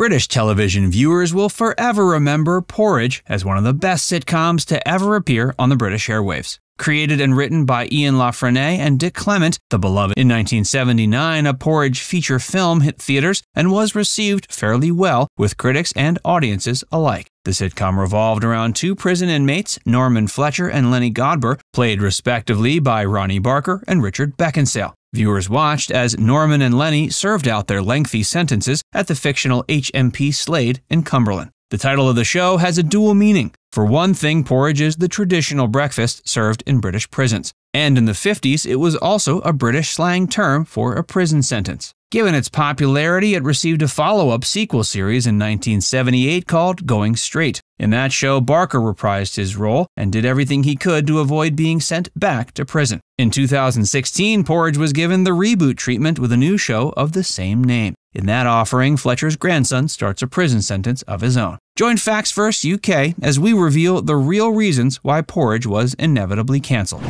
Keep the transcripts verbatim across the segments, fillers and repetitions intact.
British television viewers will forever remember Porridge as one of the best sitcoms to ever appear on the British airwaves. Created and written by Ian La Frenais and Dick Clement, The Beloved. In nineteen seventy-nine, a Porridge feature film hit theaters and was received fairly well with critics and audiences alike. The sitcom revolved around two prison inmates, Norman Fletcher and Lenny Godber, played respectively by Ronnie Barker and Richard Beckinsale. Viewers watched as Norman and Lenny served out their lengthy sentences at the fictional H M P Slade in Cumberland. The title of the show has a dual meaning. For one thing, porridge is the traditional breakfast served in British prisons, and in the fifties it was also a British slang term for a prison sentence. Given its popularity, it received a follow-up sequel series in nineteen seventy-eight called Going Straight. In that show, Barker reprised his role and did everything he could to avoid being sent back to prison. In two thousand sixteen, Porridge was given the reboot treatment with a new show of the same name. In that offering, Fletcher's grandson starts a prison sentence of his own. Join Facts First U K as we reveal the real reasons why Porridge was inevitably cancelled.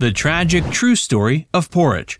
The tragic true story of Porridge.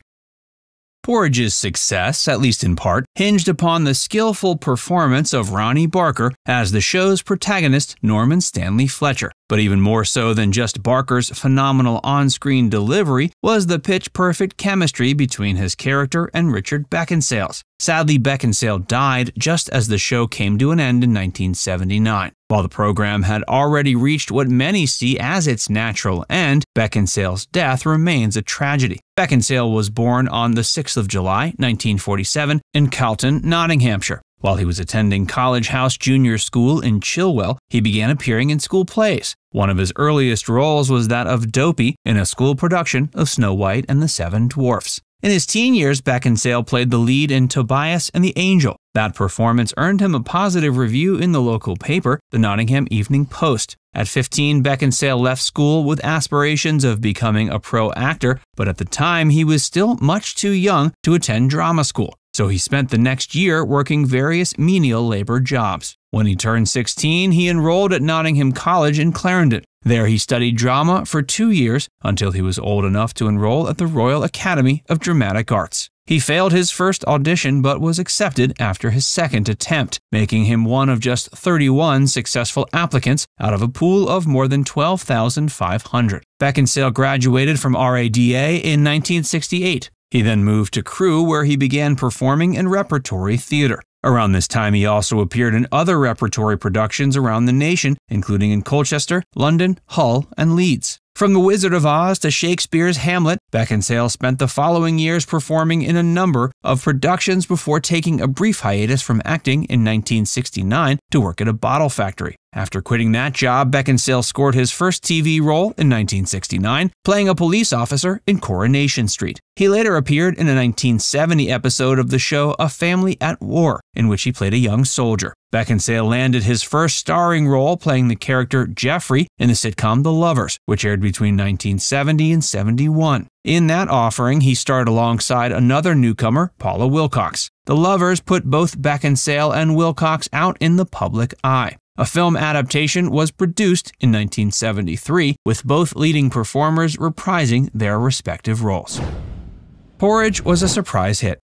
Porridge's success, at least in part, hinged upon the skillful performance of Ronnie Barker as the show's protagonist, Norman Stanley Fletcher. But even more so than just Barker's phenomenal on-screen delivery was the pitch-perfect chemistry between his character and Richard Beckinsale's. Sadly, Beckinsale died just as the show came to an end in nineteen seventy-nine. While the program had already reached what many see as its natural end, Beckinsale's death remains a tragedy. Beckinsale was born on the sixth of July, nineteen forty-seven, in Carlton, Nottinghamshire. While he was attending College House Junior School in Chilwell, he began appearing in school plays. One of his earliest roles was that of Dopey in a school production of Snow White and the Seven Dwarfs. In his teen years, Beckinsale played the lead in Tobias and the Angel. That performance earned him a positive review in the local paper, the Nottingham Evening Post. At fifteen, Beckinsale left school with aspirations of becoming a pro actor, but at the time he was still much too young to attend drama school, so he spent the next year working various menial labor jobs. When he turned sixteen, he enrolled at Nottingham College in Clarendon. There he studied drama for two years until he was old enough to enroll at the Royal Academy of Dramatic Arts. He failed his first audition but was accepted after his second attempt, making him one of just thirty-one successful applicants out of a pool of more than twelve thousand five hundred. Beckinsale graduated from RADA in nineteen sixty-eight. He then moved to Crewe, where he began performing in repertory theater. Around this time, he also appeared in other repertory productions around the nation, including in Colchester, London, Hull, and Leeds. From The Wizard of Oz to Shakespeare's Hamlet, Beckinsale spent the following years performing in a number of productions before taking a brief hiatus from acting in nineteen sixty-nine to work at a bottle factory. After quitting that job, Beckinsale scored his first T V role in nineteen sixty-nine, playing a police officer in Coronation Street. He later appeared in a nineteen seventy episode of the show A Family at War, in which he played a young soldier. Beckinsale landed his first starring role playing the character Jeffrey in the sitcom The Lovers, which aired between nineteen seventy and seventy-one. In that offering, he starred alongside another newcomer, Paula Wilcox. The Lovers put both Beckinsale and Wilcox out in the public eye. A film adaptation was produced in nineteen seventy-three, with both leading performers reprising their respective roles. Porridge was a surprise hit.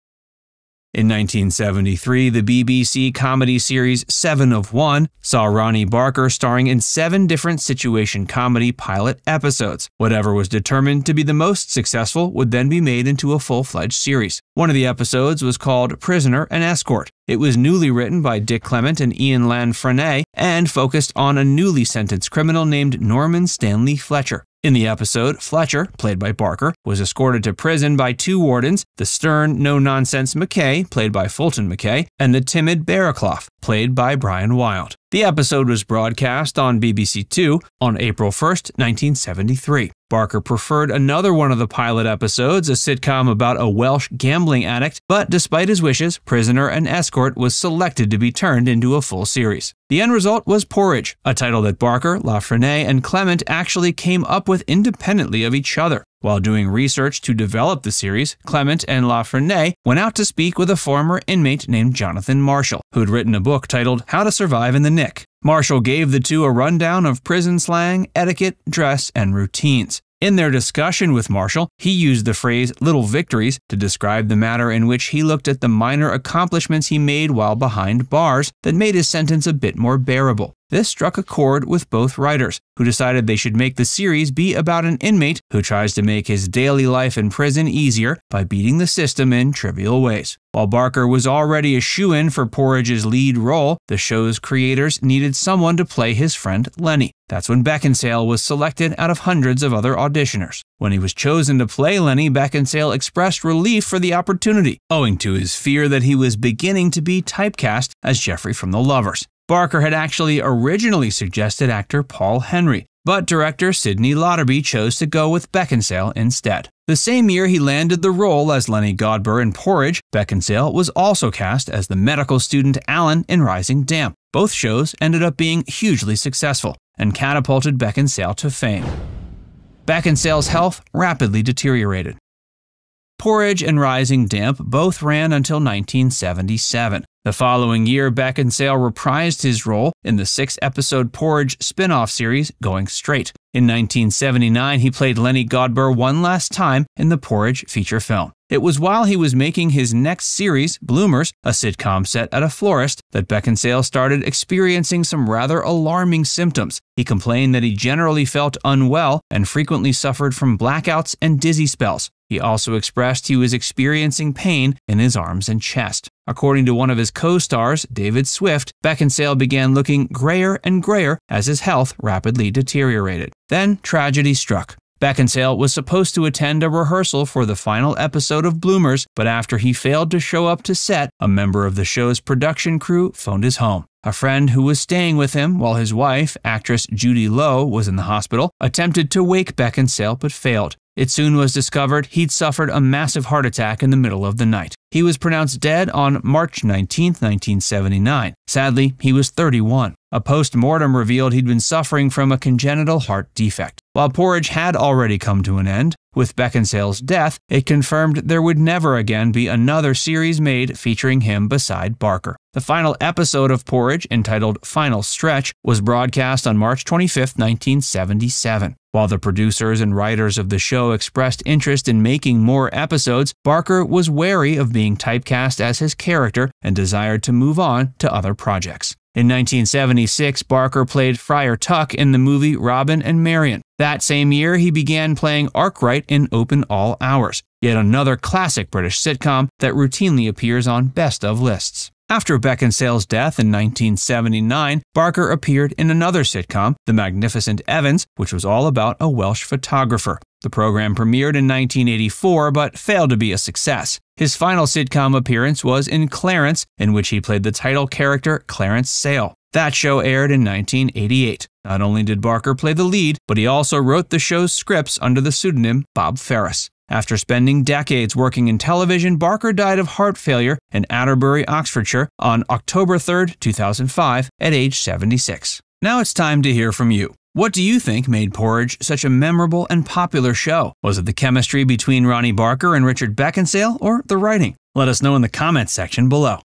In nineteen seventy-three, the B B C comedy series Seven of One saw Ronnie Barker starring in seven different situation comedy pilot episodes. Whatever was determined to be the most successful would then be made into a full-fledged series. One of the episodes was called Prisoner and Escort. It was newly written by Dick Clement and Ian La Frenais and focused on a newly sentenced criminal named Norman Stanley Fletcher. In the episode, Fletcher, played by Barker, was escorted to prison by two wardens, the stern, no-nonsense McKay, played by Fulton McKay, and the timid Baraclough, played by Brian Wilde. The episode was broadcast on B B C Two on April first, nineteen seventy-three. Barker preferred another one of the pilot episodes, a sitcom about a Welsh gambling addict, but despite his wishes, Prisoner and Escort was selected to be turned into a full series. The end result was Porridge, a title that Barker, La Frenais, and Clement actually came up with independently of each other. While doing research to develop the series, Clement and La Frenais went out to speak with a former inmate named Jonathan Marshall, who had written a book titled How to Survive in the Nick. Marshall gave the two a rundown of prison slang, etiquette, dress, and routines. In their discussion with Marshall, he used the phrase little victories to describe the manner in which he looked at the minor accomplishments he made while behind bars that made his sentence a bit more bearable. This struck a chord with both writers, who decided they should make the series be about an inmate who tries to make his daily life in prison easier by beating the system in trivial ways. While Barker was already a shoo-in for Porridge's lead role, the show's creators needed someone to play his friend Lenny. That's when Beckinsale was selected out of hundreds of other auditioners. When he was chosen to play Lenny, Beckinsale expressed relief for the opportunity, owing to his fear that he was beginning to be typecast as Jeffrey from The Lovers. Barker had actually originally suggested actor Paul Henry, but director Sidney Lotterby chose to go with Beckinsale instead. The same year he landed the role as Lenny Godber in Porridge, Beckinsale was also cast as the medical student Alan in Rising Damp. Both shows ended up being hugely successful and catapulted Beckinsale to fame. Beckinsale's health rapidly deteriorated. Porridge and Rising Damp both ran until nineteen seventy-seven. The following year, Beckinsale reprised his role in the six-episode Porridge spin-off series Going Straight. In nineteen seventy-nine, he played Lenny Godber one last time in the Porridge feature film. It was while he was making his next series, Bloomers, a sitcom set at a florist, that Beckinsale started experiencing some rather alarming symptoms. He complained that he generally felt unwell and frequently suffered from blackouts and dizzy spells. He also expressed he was experiencing pain in his arms and chest. According to one of his co-stars, David Swift, Beckinsale began looking grayer and grayer as his health rapidly deteriorated. Then tragedy struck. Beckinsale was supposed to attend a rehearsal for the final episode of Bloomers, but after he failed to show up to set, a member of the show's production crew phoned his home. A friend who was staying with him while his wife, actress Judy Lowe, was in the hospital, attempted to wake Beckinsale but failed. It soon was discovered he'd suffered a massive heart attack in the middle of the night. He was pronounced dead on March nineteenth, nineteen seventy-nine. Sadly, he was thirty-one. A post-mortem revealed he'd been suffering from a congenital heart defect. While Porridge had already come to an end, with Beckinsale's death, it confirmed there would never again be another series made featuring him beside Barker. The final episode of Porridge, entitled Final Stretch, was broadcast on March twenty-fifth, nineteen seventy-seven. While the producers and writers of the show expressed interest in making more episodes, Barker was wary of being typecast as his character and desired to move on to other projects. In nineteen seventy-six, Barker played Friar Tuck in the movie Robin and Marian. That same year, he began playing Arkwright in Open All Hours, yet another classic British sitcom that routinely appears on best of lists. After Beckinsale's death in nineteen seventy-nine, Barker appeared in another sitcom, The Magnificent Evans, which was all about a Welsh photographer. The program premiered in nineteen eighty-four but failed to be a success. His final sitcom appearance was in Clarence, in which he played the title character Clarence Sale. That show aired in nineteen eighty-eight. Not only did Barker play the lead, but he also wrote the show's scripts under the pseudonym Bob Ferris. After spending decades working in television, Barker died of heart failure in Atterbury, Oxfordshire, on October third, two thousand five, at age seventy-six. Now it's time to hear from you. What do you think made Porridge such a memorable and popular show? Was it the chemistry between Ronnie Barker and Richard Beckinsale, or the writing? Let us know in the comments section below.